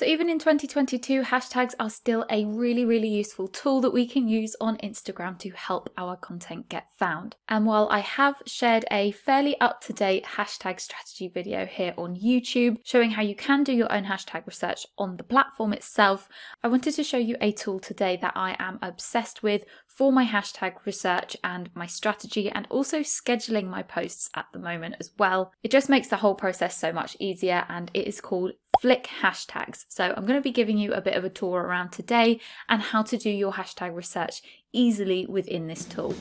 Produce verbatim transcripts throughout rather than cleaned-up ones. So even in twenty twenty-two, hashtags are still a really, really useful tool that we can use on Instagram to help our content get found. And while I have shared a fairly up-to-date hashtag strategy video here on YouTube showing how you can do your own hashtag research on the platform itself, I wanted to show you a tool today that I am obsessed with for my hashtag research and my strategy, and also scheduling my posts at the moment as well. It just makes the whole process so much easier, and it is called Flick Hashtags. So I'm going to be giving you a bit of a tour around today and how to do your hashtag research easily within this tool.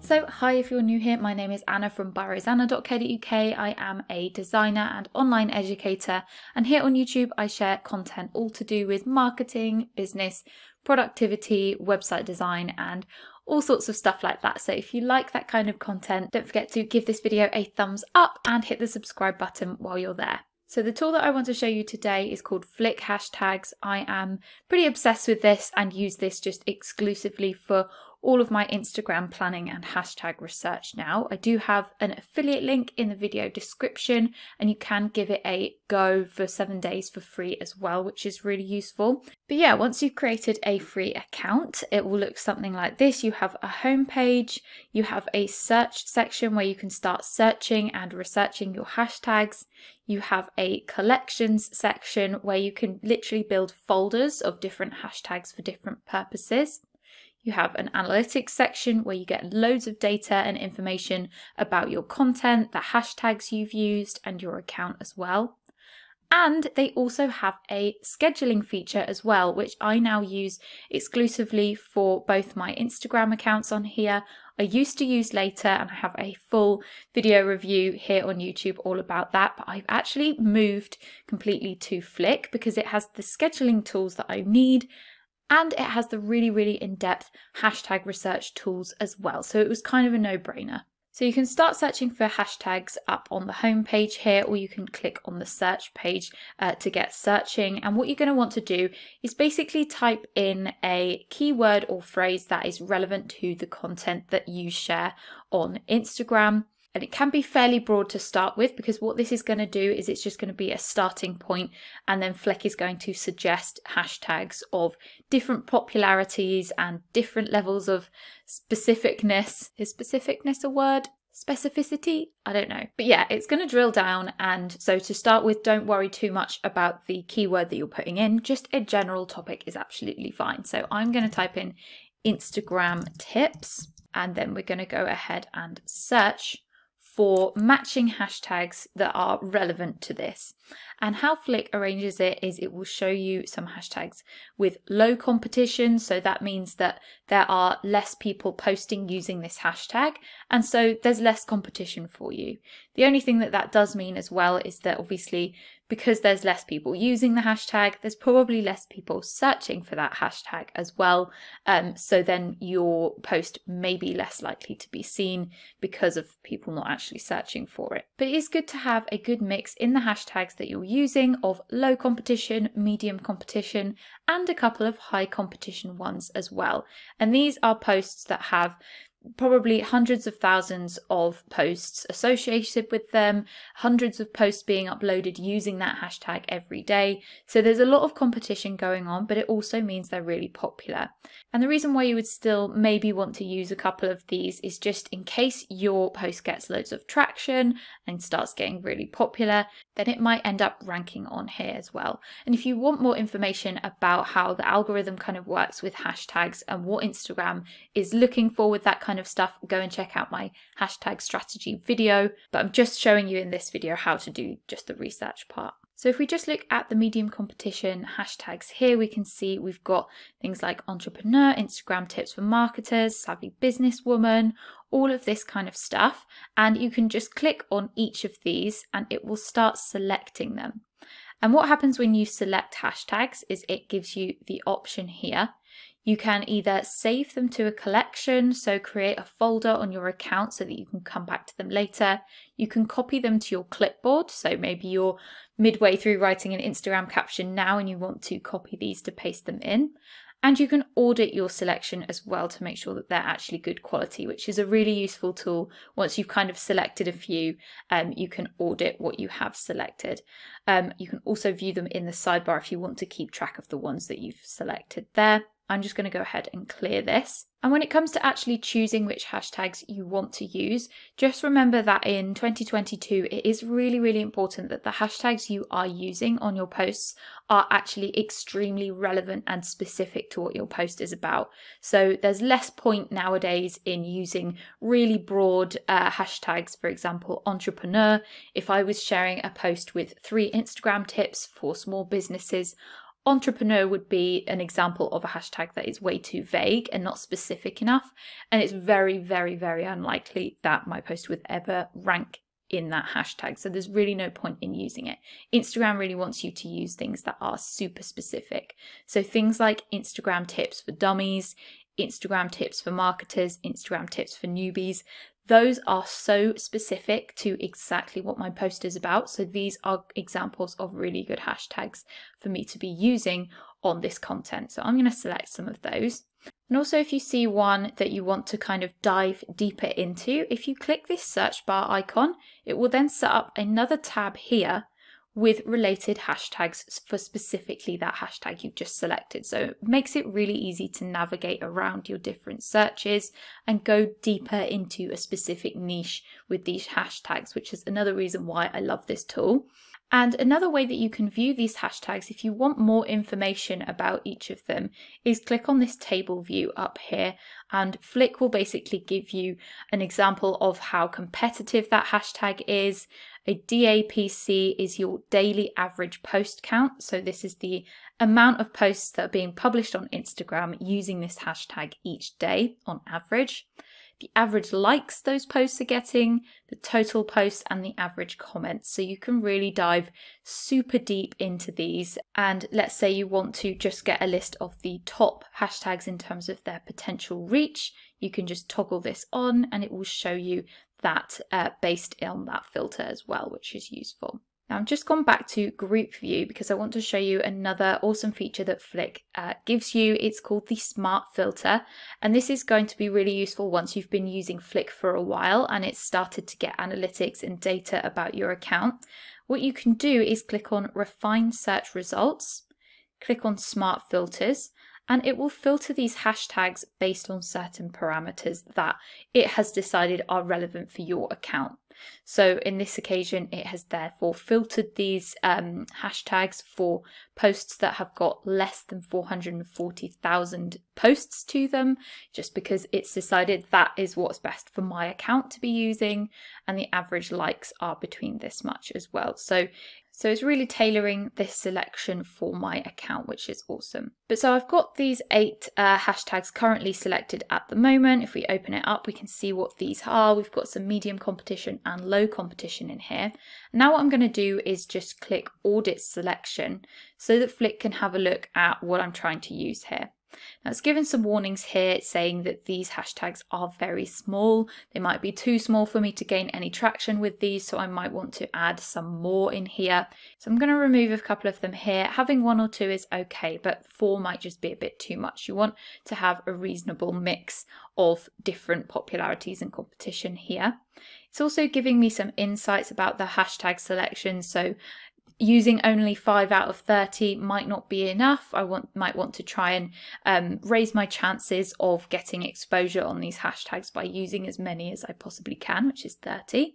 So hi, if you're new here, my name is Anna from byrosanna dot co dot U K. I am a designer and online educator, and here on YouTube I share content all to do with marketing, business, productivity, website design, and all sorts of stuff like that. So if you like that kind of content, don't forget to give this video a thumbs up and hit the subscribe button while you're there. So the tool that I want to show you today is called Flick Hashtags. I am pretty obsessed with this and use this just exclusively for all of my Instagram planning and hashtag research now. I do have an affiliate link in the video description, and you can give it a go for seven days for free as well, which is really useful. But yeah, once you've created a free account, it will look something like this. You have a home page, you have a search section where you can start searching and researching your hashtags. You have a collections section where you can literally build folders of different hashtags for different purposes. You have an analytics section where you get loads of data and information about your content, the hashtags you've used, and your account as well. And they also have a scheduling feature as well, which I now use exclusively for both my Instagram accounts on here. I used to use Later, and I have a full video review here on YouTube all about that, but I've actually moved completely to Flick because it has the scheduling tools that I need, and it has the really, really in-depth hashtag research tools as well. So it was kind of a no-brainer. So you can start searching for hashtags up on the home page here, or you can click on the search page uh, to get searching. And what you're going to want to do is basically type in a keyword or phrase that is relevant to the content that you share on Instagram. And it can be fairly broad to start with, because what this is going to do is it's just going to be a starting point, and then Flick is going to suggest hashtags of different popularities and different levels of specificness. Is specificness a word? Specificity? I don't know. But yeah, it's going to drill down. And so to start with, don't worry too much about the keyword that you're putting in. Just a general topic is absolutely fine. So I'm going to type in Instagram tips, and then we're going to go ahead and search for matching hashtags that are relevant to this. And how Flick arranges it is it will show you some hashtags with low competition. So that means that there are less people posting using this hashtag, and so there's less competition for you. The only thing that that does mean as well is that obviously, because there's less people using the hashtag, there's probably less people searching for that hashtag as well. Um, so then your post may be less likely to be seen because of people not actually searching for it. But it is good to have a good mix in the hashtags that you're using of low competition, medium competition, and a couple of high competition ones as well. And these are posts that have probably hundreds of thousands of posts associated with them, hundreds of posts being uploaded using that hashtag every day. So there's a lot of competition going on, but it also means they're really popular. And the reason why you would still maybe want to use a couple of these is just in case your post gets loads of traction and starts getting really popular, then it might end up ranking on here as well. And if you want more information about how the algorithm kind of works with hashtags and what Instagram is looking for with that kind of stuff, go and check out my hashtag strategy video, but I'm just showing you in this video how to do just the research part. So if we just look at the medium competition hashtags here, we can see we've got things like entrepreneur, Instagram tips for marketers, savvy businesswoman, all of this kind of stuff, and you can just click on each of these and it will start selecting them. And what happens when you select hashtags is it gives you the option here. You can either save them to a collection, so create a folder on your account so that you can come back to them later. You can copy them to your clipboard, so maybe you're midway through writing an Instagram caption now and you want to copy these to paste them in. And you can audit your selection as well to make sure that they're actually good quality, which is a really useful tool. Once you've kind of selected a few, um, you can audit what you have selected. Um, you can also view them in the sidebar if you want to keep track of the ones that you've selected there. I'm just going to go ahead and clear this. And when it comes to actually choosing which hashtags you want to use, just remember that in twenty twenty-two, it is really, really important that the hashtags you are using on your posts are actually extremely relevant and specific to what your post is about. So there's less point nowadays in using really broad uh, hashtags, for example, entrepreneur. If I was sharing a post with three Instagram tips for small businesses, entrepreneur would be an example of a hashtag that is way too vague and not specific enough, and it's very, very, very unlikely that my post would ever rank in that hashtag. So there's really no point in using it. Instagram really wants you to use things that are super specific. So things like Instagram tips for dummies, Instagram tips for marketers, Instagram tips for newbies. Those are so specific to exactly what my post is about. So these are examples of really good hashtags for me to be using on this content. So I'm going to select some of those. And also, if you see one that you want to kind of dive deeper into, if you click this search bar icon, it will then set up another tab here with related hashtags for specifically that hashtag you've just selected. So it makes it really easy to navigate around your different searches and go deeper into a specific niche with these hashtags, which is another reason why I love this tool. And another way that you can view these hashtags, if you want more information about each of them, is click on this table view up here, and Flick will basically give you an example of how competitive that hashtag is. A D A P C is your daily average post count. So this is the amount of posts that are being published on Instagram using this hashtag each day on average. The average likes those posts are getting, the total posts, and the average comments. So you can really dive super deep into these. And let's say you want to just get a list of the top hashtags in terms of their potential reach. You can just toggle this on and it will show you that uh, based on that filter as well, which is useful. Now I've just gone back to group view because I want to show you another awesome feature that Flick uh, gives you. It's called the Smart Filter, and this is going to be really useful once you've been using Flick for a while and it's started to get analytics and data about your account. What you can do is click on Refine Search Results, click on Smart Filters, and it will filter these hashtags based on certain parameters that it has decided are relevant for your account. So in this occasion, it has therefore filtered these um, hashtags for posts that have got less than four hundred forty thousand posts to them, just because it's decided that is what's best for my account to be using, and the average likes are between this much as well. So So it's really tailoring this selection for my account, which is awesome. But so I've got these eight uh, hashtags currently selected at the moment. If we open it up, we can see what these are. We've got some medium competition and low competition in here. Now what I'm going to do is just click Audit Selection so that Flick can have a look at what I'm trying to use here. Now it's given some warnings here saying that these hashtags are very small. They might be too small for me to gain any traction with these, so I might want to add some more in here. So I'm going to remove a couple of them here. Having one or two is okay, but four might just be a bit too much. You want to have a reasonable mix of different popularities and competition here. It's also giving me some insights about the hashtag selection. So using only five out of thirty might not be enough. I want, might want to try and um, raise my chances of getting exposure on these hashtags by using as many as I possibly can, which is thirty.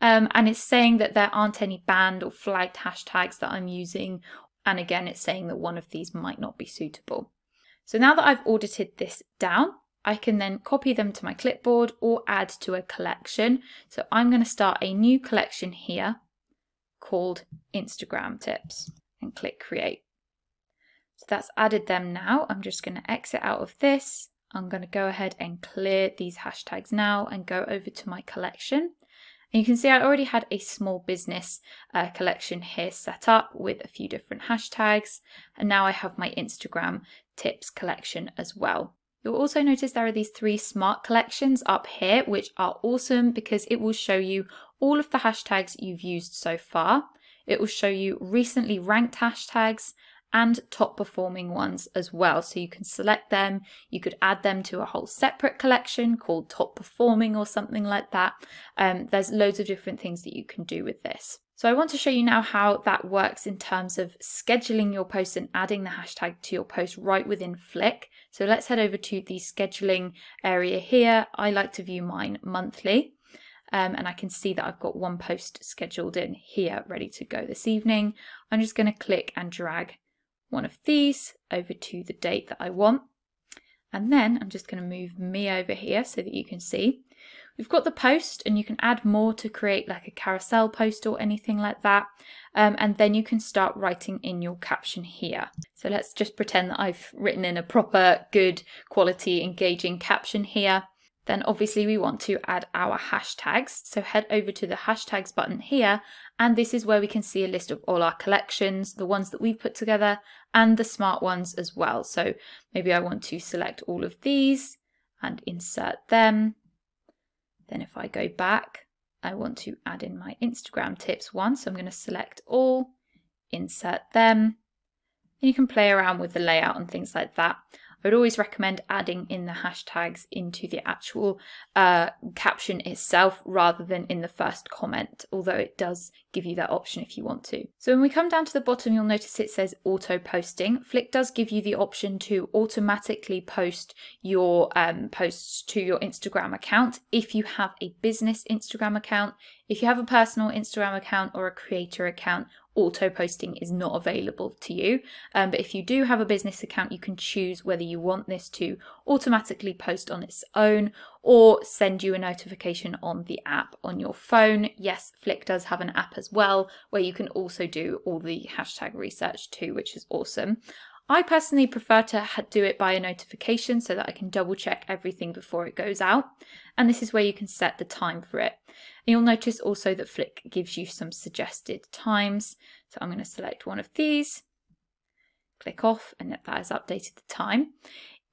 Um, and it's saying that there aren't any banned or flagged hashtags that I'm using. And again, it's saying that one of these might not be suitable. So now that I've audited this down, I can then copy them to my clipboard or add to a collection. So I'm going to start a new collection here called Instagram tips and click create. So that's added them now. I'm just going to exit out of this. I'm going to go ahead and clear these hashtags now and go over to my collection. And you can see I already had a small business uh, collection here set up with a few different hashtags. And now I have my Instagram tips collection as well. You'll also notice there are these three smart collections up here, which are awesome because it will show you all of the hashtags you've used so far. It will show you recently ranked hashtags, and top performing ones as well. So you can select them, you could add them to a whole separate collection called top performing or something like that. Um, there's loads of different things that you can do with this. So I want to show you now how that works in terms of scheduling your posts and adding the hashtag to your post right within Flick. So let's head over to the scheduling area here. I like to view mine monthly. Um, and I can see that I've got one post scheduled in here ready to go this evening. I'm just going to click and drag one of these over to the date that I want. And then I'm just going to move me over here so that you can see. We've got the post, and you can add more to create like a carousel post or anything like that. Um, and then you can start writing in your caption here. So let's just pretend that I've written in a proper, good quality, engaging caption here. Then obviously we want to add our hashtags. So head over to the hashtags button here, and this is where we can see a list of all our collections, the ones that we've put together and the smart ones as well. So maybe I want to select all of these and insert them. Then if I go back, I want to add in my Instagram tips one. So I'm going to select all, insert them, and you can play around with the layout and things like that. I would always recommend adding in the hashtags into the actual uh, caption itself rather than in the first comment, although it does give you that option if you want to. So when we come down to the bottom, you'll notice it says auto posting. Flick does give you the option to automatically post your um, posts to your Instagram account if you have a business Instagram account. If you have a personal Instagram account or a creator account, auto posting is not available to you, um, but if you do have a business account, you can choose whether you want this to automatically post on its own or send you a notification on the app on your phone. Yes, Flick does have an app as well where you can also do all the hashtag research too, which is awesome. I personally prefer to do it by a notification so that I can double check everything before it goes out. And this is where you can set the time for it. And you'll notice also that Flick gives you some suggested times. So I'm going to select one of these, click off, and that has updated the time.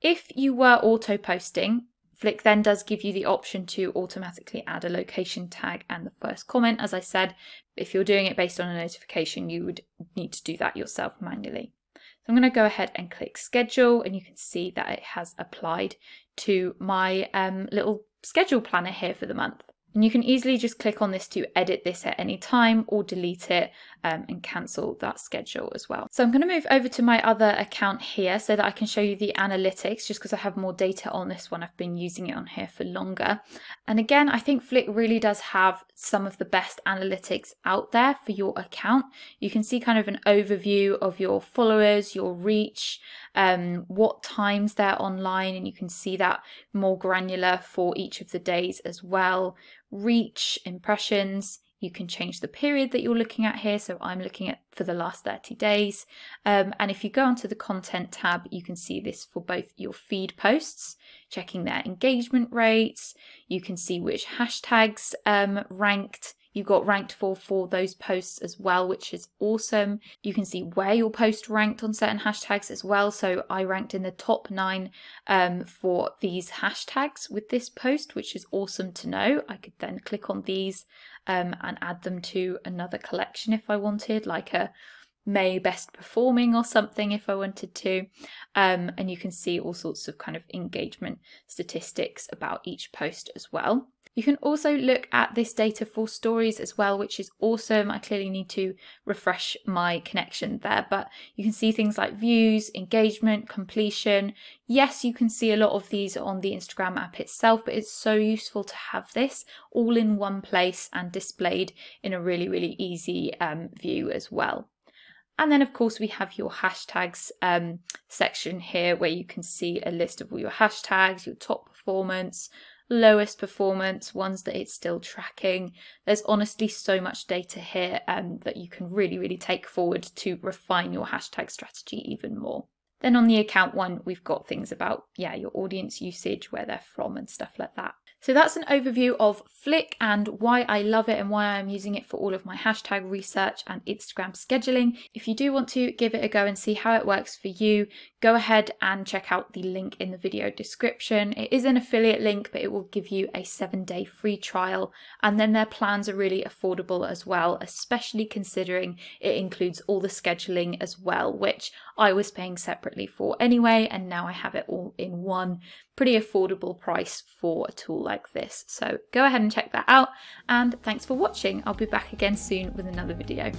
If you were auto posting, Flick then does give you the option to automatically add a location tag and the first comment. As I said, if you're doing it based on a notification, you would need to do that yourself manually. So I'm going to go ahead and click schedule, and you can see that it has applied to my um, little schedule planner here for the month. And you can easily just click on this to edit this at any time or delete it um, and cancel that schedule as well. So I'm going to move over to my other account here so that I can show you the analytics, just because I have more data on this one. I've been using it on here for longer. And again, I think Flick really does have some of the best analytics out there for your account. You can see kind of an overview of your followers, your reach, um, what times they're online, and you can see that more granular for each of the days as well. Reach, impressions, you can change the period that you're looking at here. So I'm looking at for the last thirty days. Um, and if you go onto the content tab, you can see this for both your feed posts, checking their engagement rates. You can see which hashtags um, ranked you got ranked for for those posts as well, which is awesome. You can see where your post ranked on certain hashtags as well. So I ranked in the top nine um, for these hashtags with this post, which is awesome to know. I could then click on these um, and add them to another collection if I wanted, like a May best performing or something if I wanted to. Um, and you can see all sorts of kind of engagement statistics about each post as well. You can also look at this data for stories as well, which is awesome. I clearly need to refresh my connection there, but you can see things like views, engagement, completion. Yes, you can see a lot of these on the Instagram app itself, but it's so useful to have this all in one place and displayed in a really, really easy um, view as well. And then, of course, we have your hashtags um, section here where you can see a list of all your hashtags, your top performance, lowest performance, ones that it's still tracking. There's honestly so much data here um, that you can really, really take forward to refine your hashtag strategy even more. Then on the account one, we've got things about, yeah, your audience usage, where they're from and stuff like that. So that's an overview of Flick and why I love it and why I'm using it for all of my hashtag research and Instagram scheduling. If you do want to give it a go and see how it works for you, go ahead and check out the link in the video description. It is an affiliate link, but it will give you a seven-day free trial, and then their plans are really affordable as well, especially considering it includes all the scheduling as well, which I was paying separately for anyway, and now I have it all in one pretty affordable price for a tool like this. So go ahead and check that out, and thanks for watching. I'll be back again soon with another video.